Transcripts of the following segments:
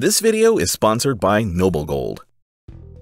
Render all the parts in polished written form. This video is sponsored by Noble Gold.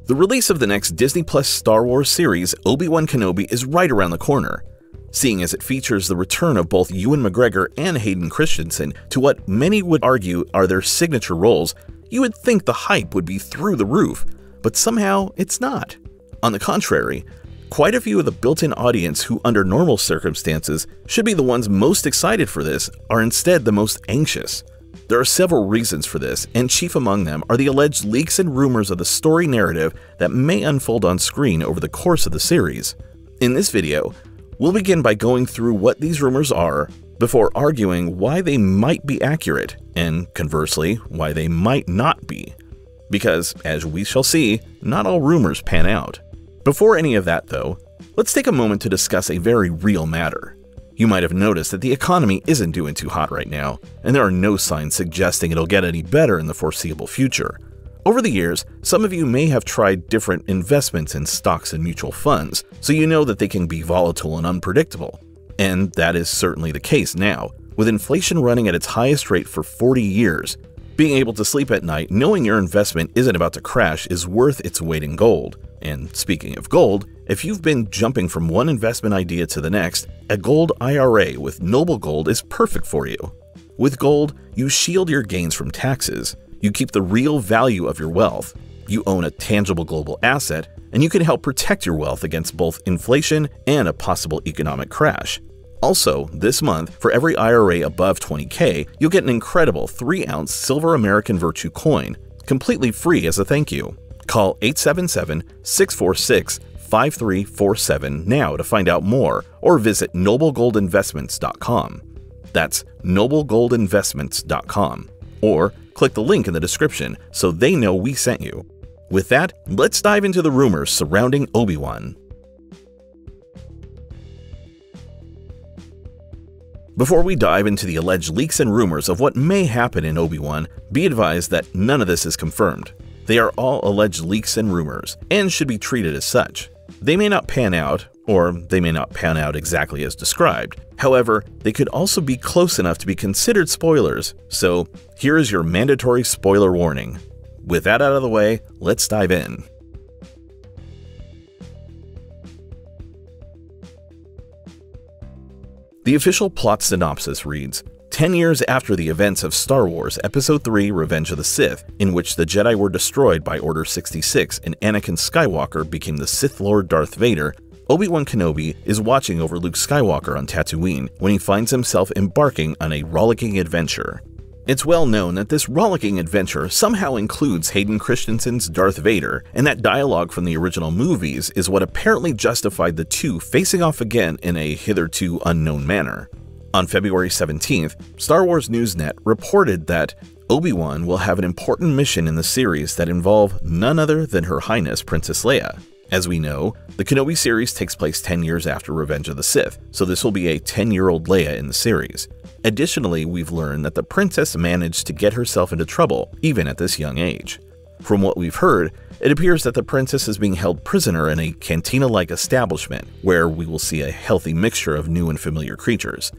The release of the next Disney Plus Star Wars series, Obi-Wan Kenobi, is right around the corner, seeing as it features the return of both Ewan McGregor and Hayden Christensen to what many would argue are their signature roles. You would think the hype would be through the roof, but somehow it's not. On the contrary, quite a few of the built-in audience who, under normal circumstances, should be the ones most excited for this are instead the most anxious. There are several reasons for this, and chief among them are the alleged leaks and rumors of the story narrative that may unfold on screen over the course of the series. In this video, we'll begin by going through what these rumors are before arguing why they might be accurate and, conversely, why they might not be. Because, as we shall see, not all rumors pan out. Before any of that, though, let's take a moment to discuss a very real matter. You might have noticed that the economy isn't doing too hot right now, and there are no signs suggesting it'll get any better in the foreseeable future. Over the years, some of you may have tried different investments in stocks and mutual funds, so you know that they can be volatile and unpredictable. And that is certainly the case now, with inflation running at its highest rate for 40 years. Being able to sleep at night knowing your investment isn't about to crash is worth its weight in gold. And speaking of gold, if you've been jumping from one investment idea to the next, a gold IRA with Noble Gold is perfect for you. With gold, you shield your gains from taxes, you keep the real value of your wealth, you own a tangible global asset, and you can help protect your wealth against both inflation and a possible economic crash. Also, this month, for every IRA above 20K, you'll get an incredible 3-ounce silver American Virtue coin, completely free as a thank you. Call 877-646-5347 now to find out more, or visit noblegoldinvestments.com. That's noblegoldinvestments.com. Or click the link in the description so they know we sent you. With that, let's dive into the rumors surrounding Obi-Wan. Before we dive into the alleged leaks and rumors of what may happen in Obi-Wan, be advised that none of this is confirmed. They are all alleged leaks and rumors, and should be treated as such. They may not pan out, or they may not pan out exactly as described. However, they could also be close enough to be considered spoilers, so here is your mandatory spoiler warning. With that out of the way, let's dive in. The official plot synopsis reads, 10 years after the events of Star Wars Episode III Revenge of the Sith, in which the Jedi were destroyed by Order 66 and Anakin Skywalker became the Sith Lord Darth Vader, Obi-Wan Kenobi is watching over Luke Skywalker on Tatooine when he finds himself embarking on a rollicking adventure. It's well known that this rollicking adventure somehow includes Hayden Christensen's Darth Vader, and that dialogue from the original movies is what apparently justified the two facing off again in a hitherto unknown manner. On February 17th, Star Wars NewsNet reported that Obi-Wan will have an important mission in the series that involve none other than Her Highness Princess Leia. As we know, the Kenobi series takes place 10 years after Revenge of the Sith, so this will be a 10-year-old Leia in the series. Additionally, we've learned that the princess managed to get herself into trouble, even at this young age. From what we've heard, it appears that the princess is being held prisoner in a cantina-like establishment, where we will see a healthy mixture of new and familiar creatures.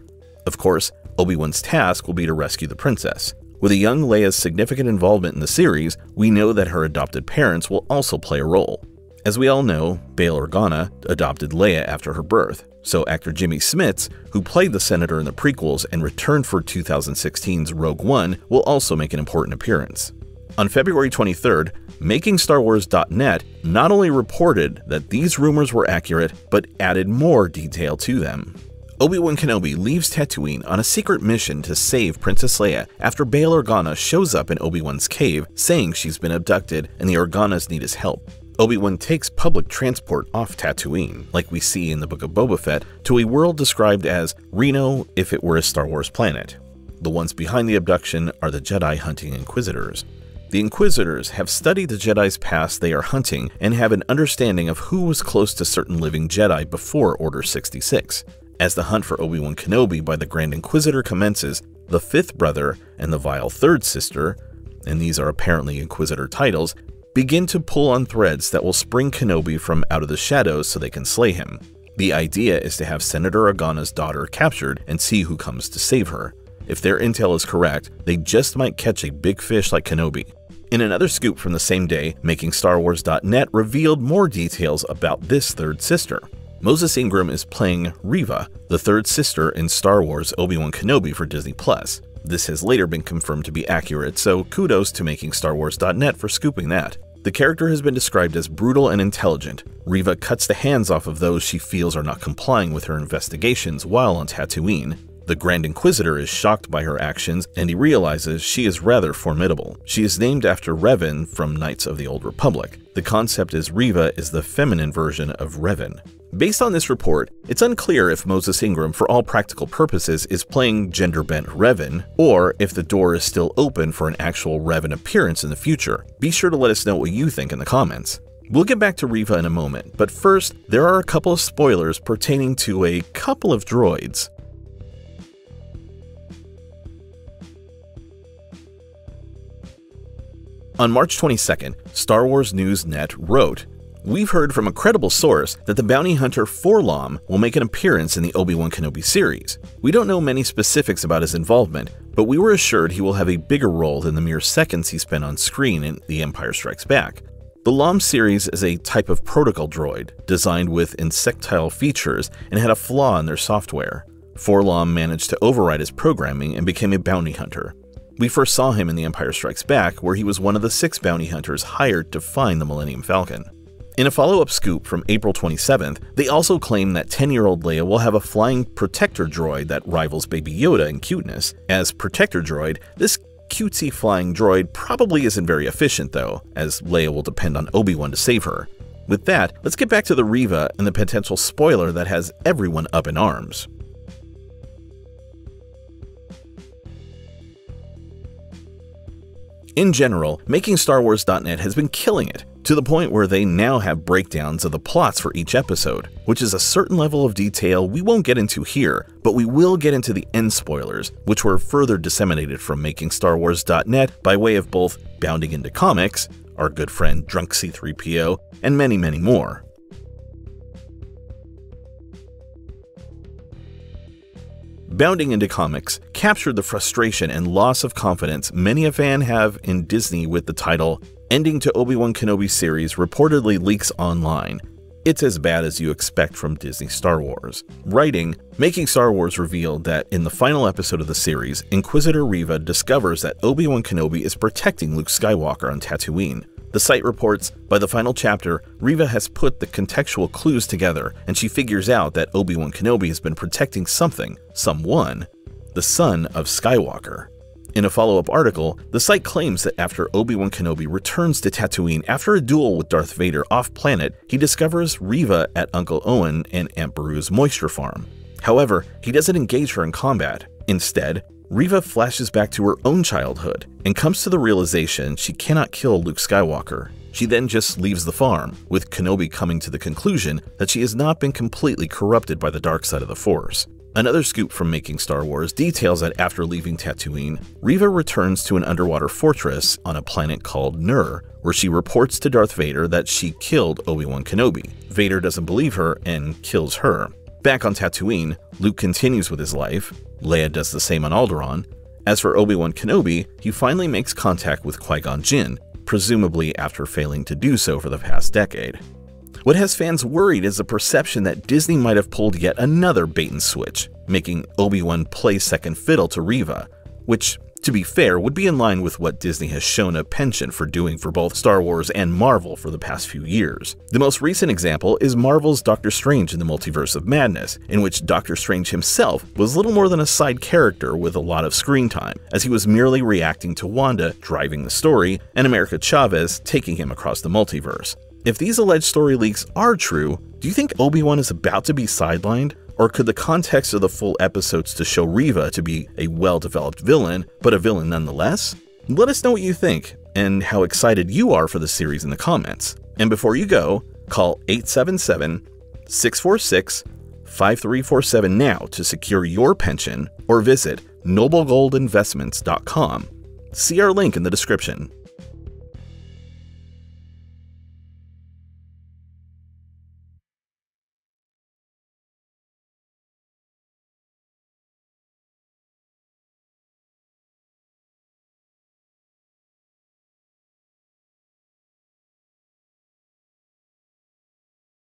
Of course, Obi-Wan's task will be to rescue the princess. With a young Leia's significant involvement in the series, we know that her adopted parents will also play a role. As we all know, Bail Organa adopted Leia after her birth, so actor Jimmy Smits, who played the Senator in the prequels and returned for 2016's Rogue One, will also make an important appearance. On February 23rd, MakingStarWars.net not only reported that these rumors were accurate, but added more detail to them. Obi-Wan Kenobi leaves Tatooine on a secret mission to save Princess Leia after Bail Organa shows up in Obi-Wan's cave saying she's been abducted and the Organas need his help. Obi-Wan takes public transport off Tatooine, like we see in the Book of Boba Fett, to a world described as Reno if it were a Star Wars planet. The ones behind the abduction are the Jedi hunting Inquisitors. The Inquisitors have studied the Jedi's past they are hunting and have an understanding of who was close to certain living Jedi before Order 66. As the hunt for Obi-Wan Kenobi by the Grand Inquisitor commences, the fifth brother and the vile third sister, and these are apparently Inquisitor titles, begin to pull on threads that will spring Kenobi from out of the shadows so they can slay him. The idea is to have Senator Organa's daughter captured and see who comes to save her. If their intel is correct, they just might catch a big fish like Kenobi. In another scoop from the same day, MakingStarWars.net revealed more details about this third sister. Moses Ingram is playing Reva, the third sister in Star Wars Obi-Wan Kenobi for Disney Plus. This has later been confirmed to be accurate, so kudos to MakingStarWars.net for scooping that. The character has been described as brutal and intelligent. Reva cuts the hands off of those she feels are not complying with her investigations while on Tatooine. The Grand Inquisitor is shocked by her actions, and he realizes she is rather formidable. She is named after Revan from Knights of the Old Republic. The concept is Reva is the feminine version of Revan. Based on this report, it's unclear if Moses Ingram, for all practical purposes, is playing gender-bent Revan, or if the door is still open for an actual Revan appearance in the future. Be sure to let us know what you think in the comments. We'll get back to Reva in a moment, but first, there are a couple of spoilers pertaining to a couple of droids. On March 22nd, Star Wars NewsNet wrote, "We've heard from a credible source that the bounty hunter 4-LOM will make an appearance in the Obi-Wan Kenobi series. We don't know many specifics about his involvement, but we were assured he will have a bigger role than the mere seconds he spent on screen in The Empire Strikes Back. The 4-LOM series is a type of protocol droid designed with insectile features and had a flaw in their software. 4-LOM managed to override his programming and became a bounty hunter. We first saw him in The Empire Strikes Back, where he was one of the 6 bounty hunters hired to find the Millennium Falcon." In a follow-up scoop from April 27th, they also claim that 10-year-old Leia will have a flying protector droid that rivals Baby Yoda in cuteness. As protector droid, this cutesy flying droid probably isn't very efficient though, as Leia will depend on Obi-Wan to save her. With that, let's get back to the Reva and the potential spoiler that has everyone up in arms. In general, MakingStarWars.net has been killing it, to the point where they now have breakdowns of the plots for each episode, which is a certain level of detail we won't get into here, but we will get into the end spoilers, which were further disseminated from MakingStarWars.net by way of both Bounding Into Comics, our good friend Drunk C3PO, and many, many more. Bounding Into Comics captured the frustration and loss of confidence many a fan have in Disney with the title, "Ending to Obi-Wan Kenobi Series Reportedly Leaks Online. It's as bad as you expect from Disney Star Wars." Writing, Making Star Wars revealed that in the final episode of the series, Inquisitor Reva discovers that Obi-Wan Kenobi is protecting Luke Skywalker on Tatooine. The site reports, by the final chapter, Reva has put the contextual clues together, and she figures out that Obi-Wan Kenobi has been protecting something, someone, the son of Skywalker. In a follow-up article, the site claims that after Obi-Wan Kenobi returns to Tatooine after a duel with Darth Vader off-planet, he discovers Reva at Uncle Owen and Aunt Beru's moisture farm. However, he doesn't engage her in combat. Instead, Reva flashes back to her own childhood and comes to the realization she cannot kill Luke Skywalker. She then just leaves the farm, with Kenobi coming to the conclusion that she has not been completely corrupted by the dark side of the Force. Another scoop from Making Star Wars details that after leaving Tatooine, Reva returns to an underwater fortress on a planet called Nur, where she reports to Darth Vader that she killed Obi-Wan Kenobi. Vader doesn't believe her and kills her. Back on Tatooine, Luke continues with his life. Leia does the same on Alderaan. As for Obi-Wan Kenobi, he finally makes contact with Qui-Gon Jinn, presumably after failing to do so for the past decade. What has fans worried is the perception that Disney might have pulled yet another bait-and-switch, making Obi-Wan play second fiddle to Reva, which, to be fair, would be in line with what Disney has shown a penchant for doing for both Star Wars and Marvel for the past few years. The most recent example is Marvel's Doctor Strange in the Multiverse of Madness, in which Doctor Strange himself was little more than a side character with a lot of screen time, as he was merely reacting to Wanda driving the story and America Chavez taking him across the multiverse. If these alleged story leaks are true, do you think Obi-Wan is about to be sidelined? Or could the context of the full episodes to show Reva to be a well-developed villain, but a villain nonetheless? Let us know what you think and how excited you are for the series in the comments. And before you go, call 877-646-5347 now to secure your pension or visit noblegoldinvestments.com. See our link in the description.